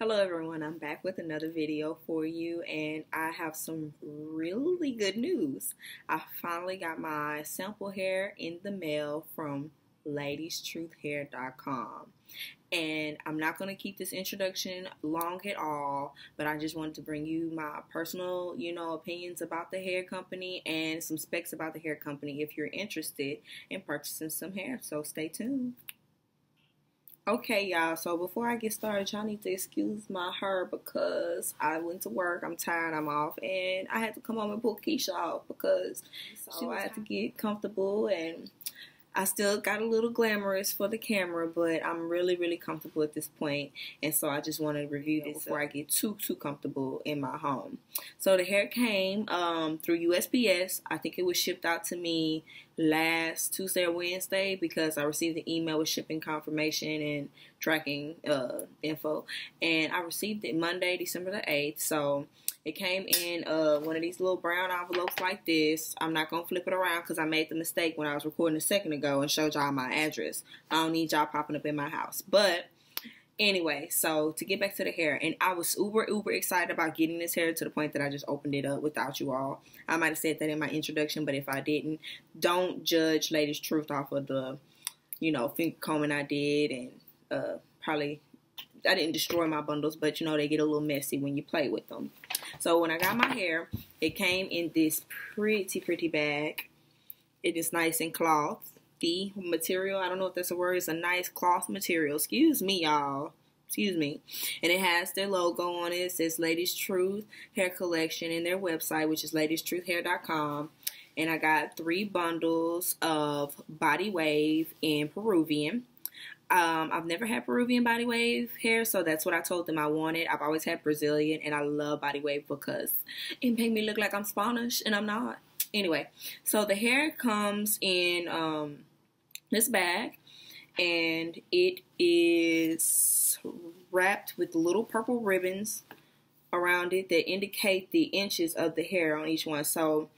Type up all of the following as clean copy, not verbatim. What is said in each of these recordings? Hello everyone, I'm back with another video for you, and I have some really good news. I finally got my sample hair in the mail from LadiesTruthHair.com, and I'm not going to keep this introduction long at all, but I just wanted to bring you my personal, opinions about the hair company and some specs about the hair company if you're interested in purchasing some hair, so stay tuned. Okay, y'all, so before I get started, y'all need to excuse my hair because I went to work, I'm tired, I'm off, and I had to come home and pull Keisha off because I had to get comfortable, and I still got a little glamorous for the camera, but I'm really, really comfortable at this point, and so I just want to review this before I get too comfortable in my home. So the hair came through USPS. I think it was shipped out to me last Tuesday or Wednesday because I received the email with shipping confirmation and tracking info, and I received it Monday, December the 8th. So it came in one of these little brown envelopes like this. I'm not gonna flip it around because I made the mistake when I was recording a second ago and showed y'all my address. I don't need y'all popping up in my house, but anyway, so to get back to the hair, and I was uber excited about getting this hair to the point that I just opened it up without you all. I might have said that in my introduction, but if I didn't, don't judge Ladies Truth off of the, finger combing I did, and probably I didn't destroy my bundles, but they get a little messy when you play with them. So when I got my hair, it came in this pretty bag. It is nice and cloth. The material, I don't know if that's a word, it's a nice cloth material. Excuse me, y'all. Excuse me. And it has their logo on it. It says Ladies Truth Hair Collection and their website, which is LadiesTruthHair.com. And I got 3 bundles of Body Wave in Peruvian. I've never had Peruvian Body Wave hair, so that's what I told them I wanted. I've always had Brazilian, and I love Body Wave because it made me look like I'm Spanish, and I'm not. Anyway, so the hair comes in this bag, and it is wrapped with little purple ribbons around it that indicate the inches of the hair on each one. So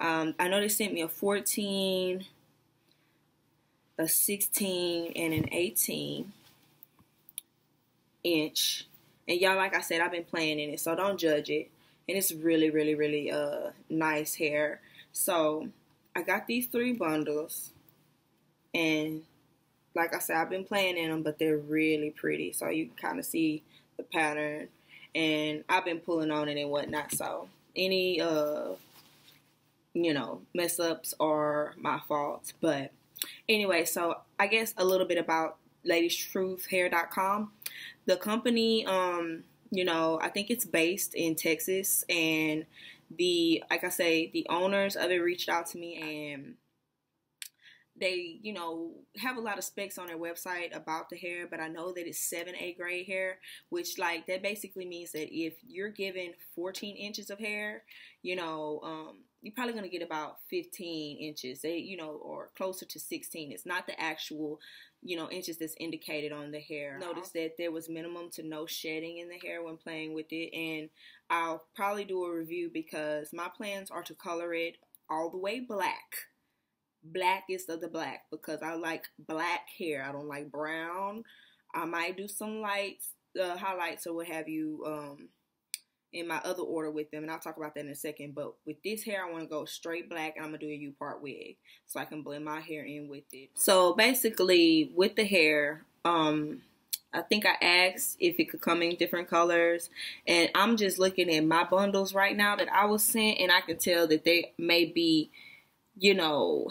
I know they sent me a 14, a 16, and an 18 inch. And y'all, like I said, I've been playing in it, so don't judge it. And it's really, really, really nice hair. So I got these 3 bundles, and like I said, I've been playing in them, but they're really pretty. So you can kind of see the pattern, and I've been pulling on it and whatnot. So any, mess ups are my fault, but anyway, so I guess a little bit about LadiesTruthHair.com. The company, I think it's based in Texas, and the owners of it reached out to me, and they, have a lot of specs on their website about the hair, but I know that it's 7A grade hair, which, that basically means that if you're given 14 inches of hair, you're probably going to get about 15 inches, or closer to 16. It's not the actual, inches that's indicated on the hair. Notice that there was minimum to no shedding in the hair when playing with it, and I'll probably do a review because my plans are to color it all the way black. Blackest of the black, because I like black hair. I don't like brown. I might do some lights, highlights or what have you, in my other order with them, and I'll talk about that in a second. But with this hair, I want to go straight black, and I'm gonna do a U-part wig so I can blend my hair in with it. So basically with the hair, I think I asked if it could come in different colors, and I'm just looking at my bundles right now that I was sent, and I can tell that they may be,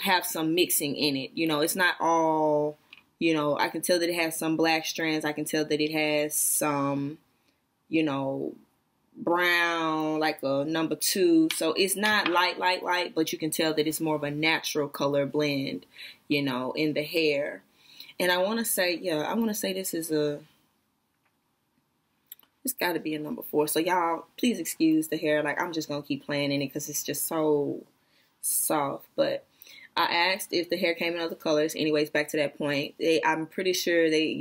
have some mixing in it. It's not all, I can tell that it has some black strands. I can tell that it has some, brown, like a number 2. So it's not light, but you can tell that it's more of a natural color blend, in the hair. And I want to say, I want to say this is a, it's got to be a number 4. So y'all, please excuse the hair. I'm just going to keep playing in it because it's just so soft. But I asked if the hair came in other colors. Anyways, back to that point, I'm pretty sure they,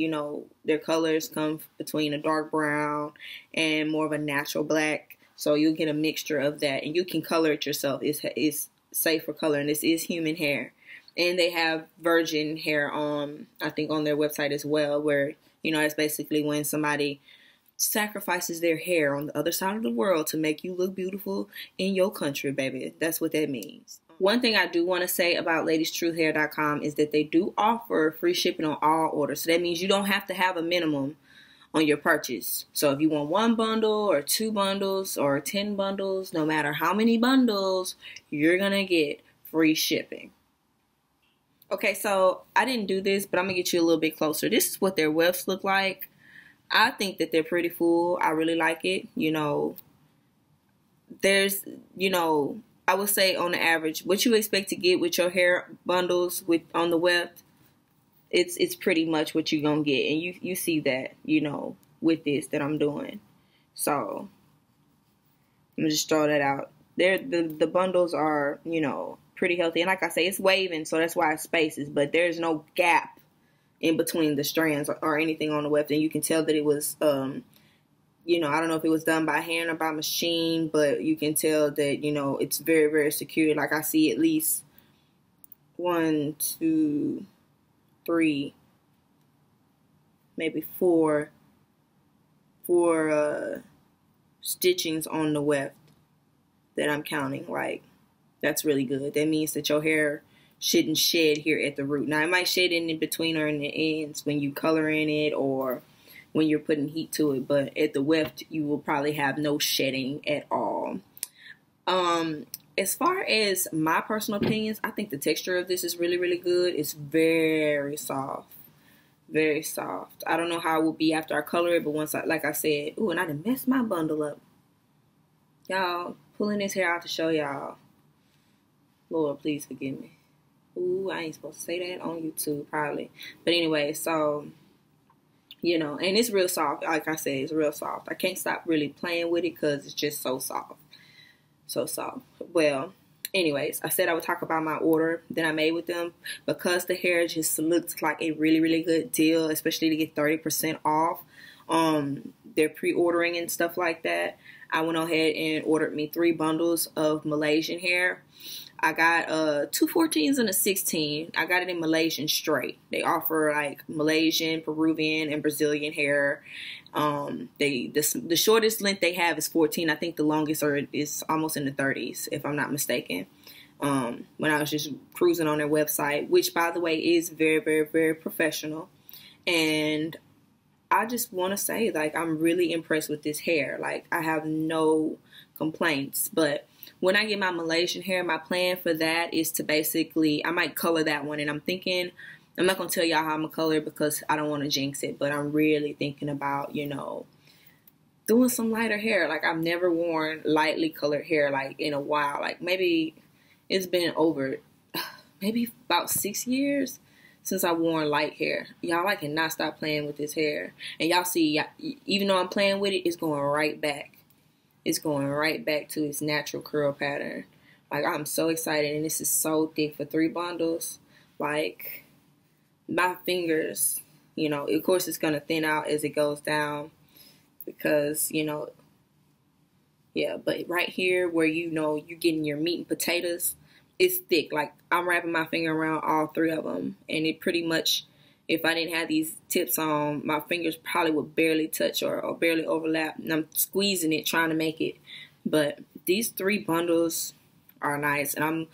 their colors come between a dark brown and more of a natural black, so you'll get a mixture of that, and you can color it yourself. It's safe for coloring. This is human hair, and they have virgin hair on, I think, on their website as well, where, it's basically when somebody sacrifices their hair on the other side of the world to make you look beautiful in your country, baby. That's what that means. One thing I do want to say about LadiesTruthHair.com is that they do offer free shipping on all orders. So that means you don't have to have a minimum on your purchase. So if you want one bundle or two bundles or 10 bundles, no matter how many bundles, you're going to get free shipping. Okay, so I didn't do this, but I'm going to get you a little bit closer. This is what their webs look like. I think that they're pretty full. I really like it. You know, there's, you know, I would say on the average, what you expect to get with your hair bundles with on the web, it's pretty much what you're going to get. And you see that, you know, with this that I'm doing. So, I'm going to just throw that out. The bundles are, you know, pretty healthy. And like I say, it's waving, so that's why it spaces. But there's no gap in between the strands or anything on the web. And you can tell that it was, you know, I don't know if it was done by hand or by machine, but you can tell that, you know, it's very, very secure. Like I see at least 1, 2, 3, maybe four stitchings on the weft that I'm counting. Like, that's really good. That means that your hair shouldn't shed here at the root. Now, it might shed in between or in the ends when you color in it or when you're putting heat to it, but at the weft, you will probably have no shedding at all. As far as my personal opinions, I think the texture of this is really, really good. It's very soft, very soft. I don't know how it will be after I color it, but once I, like I said, ooh, and I done messed my bundle up. Y'all, pulling this hair out to show y'all. Lord, please forgive me. Ooh, I ain't supposed to say that on YouTube, probably. But anyway, so, you know, and it's real soft. Like I said, it's real soft. I can't stop really playing with it because it's just so soft. So soft. Well, anyways, I said I would talk about my order that I made with them because the hair just looked like a really, really good deal, especially to get 30% off their pre-ordering and stuff like that. I went ahead and ordered me 3 bundles of Malaysian hair. I got 2 14s and a 16. I got it in Malaysian straight. They offer like Malaysian, Peruvian, and Brazilian hair. The shortest length they have is 14. I think the longest is almost in the 30s, if I'm not mistaken. When I was just cruising on their website, which by the way is very, very, very professional, and I just want to say, like, I'm really impressed with this hair. Like, I have no complaints, but when I get my Malaysian hair, my plan for that is to basically, I might color that one, and I'm thinking, I'm not going to tell y'all how I'm going to color it because I don't want to jinx it, but I'm really thinking about, you know, doing some lighter hair. Like, I've never worn lightly colored hair, like, in a while. Like, maybe it's been over, maybe about 6 years since I've worn light hair. Y'all, I cannot stop playing with this hair. And y'all see, even though I'm playing with it, it's going right back. It's going right back to its natural curl pattern. Like, I'm so excited, and this is so thick for 3 bundles. Like, my fingers, you know, of course it's going to thin out as it goes down because, you know, yeah, but right here where, you know, you're getting your meat and potatoes, it's thick. Like, I'm wrapping my finger around all 3 of them, and it pretty much, if I didn't have these tips on, my fingers probably would barely touch or barely overlap. And I'm squeezing it, trying to make it. But these 3 bundles are nice. And I'm,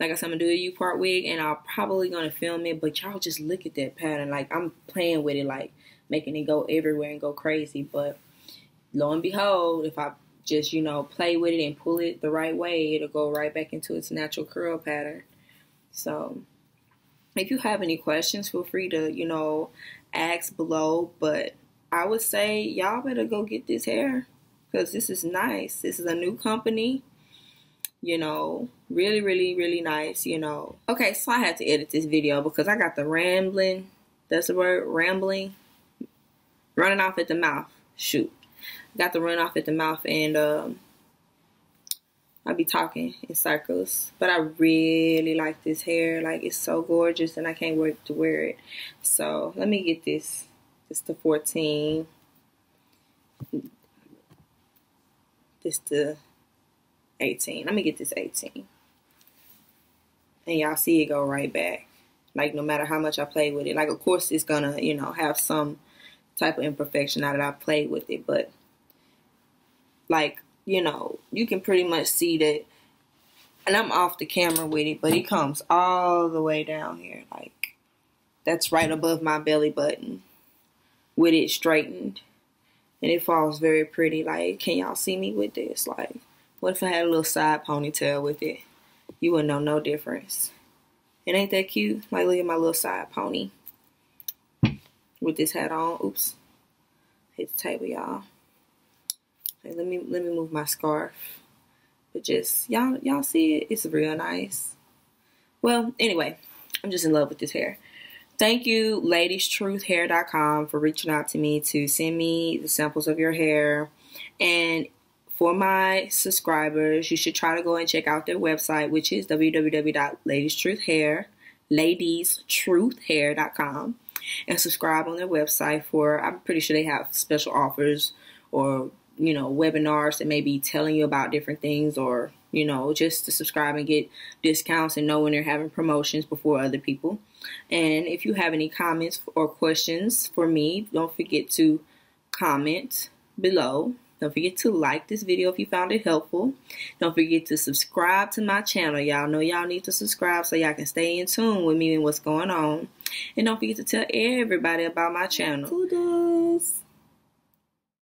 like I said, I'm going to do a U-part wig, and I'm probably going to film it. But y'all just look at that pattern. Like, I'm playing with it, like, making it go everywhere and go crazy. But lo and behold, if I just, you know, play with it and pull it the right way, it'll go right back into its natural curl pattern. So, if you have any questions, feel free to, you know, ask below. But I would say y'all better go get this hair because this is nice. This is a new company, you know, really, really, really nice, you know. Okay, so I had to edit this video because I got the rambling, that's the word, rambling, running off at the mouth. Shoot. Got the run off at the mouth, and I be talking in circles, but I really like this hair. Like, it's so gorgeous, and I can't wait to wear it. So let me get this. This the 14. This the 18. Let me get this 18. And y'all see it go right back. Like, no matter how much I play with it. Like, of course, it's gonna, you know, have some type of imperfection now that I've played with it. But, like, you know, you can pretty much see that. And I'm off the camera with it, but it comes all the way down here. Like, that's right above my belly button with it straightened. And it falls very pretty. Like, can y'all see me with this? Like, what if I had a little side ponytail with it? You wouldn't know no difference. And ain't that cute? Like, look at my little side pony with this hat on. Oops. Hit the table, y'all. Like, let me move my scarf. But just, y'all see it? It's real nice. Well, anyway, I'm just in love with this hair. Thank you, LadiesTruthHair.com, for reaching out to me to send me the samples of your hair. And for my subscribers, you should try to go and check out their website, which is www.LadiesTruthHair, LadiesTruthHair.com, and subscribe on their website for, I'm pretty sure they have special offers or, you know, webinars that may be telling you about different things, or, you know, just to subscribe and get discounts and know when they're having promotions before other people. And if you have any comments or questions for me, don't forget to comment below. Don't forget to like this video if you found it helpful. Don't forget to subscribe to my channel. Y'all know y'all need to subscribe so y'all can stay in tune with me and what's going on. And don't forget to tell everybody about my channel. Kudos.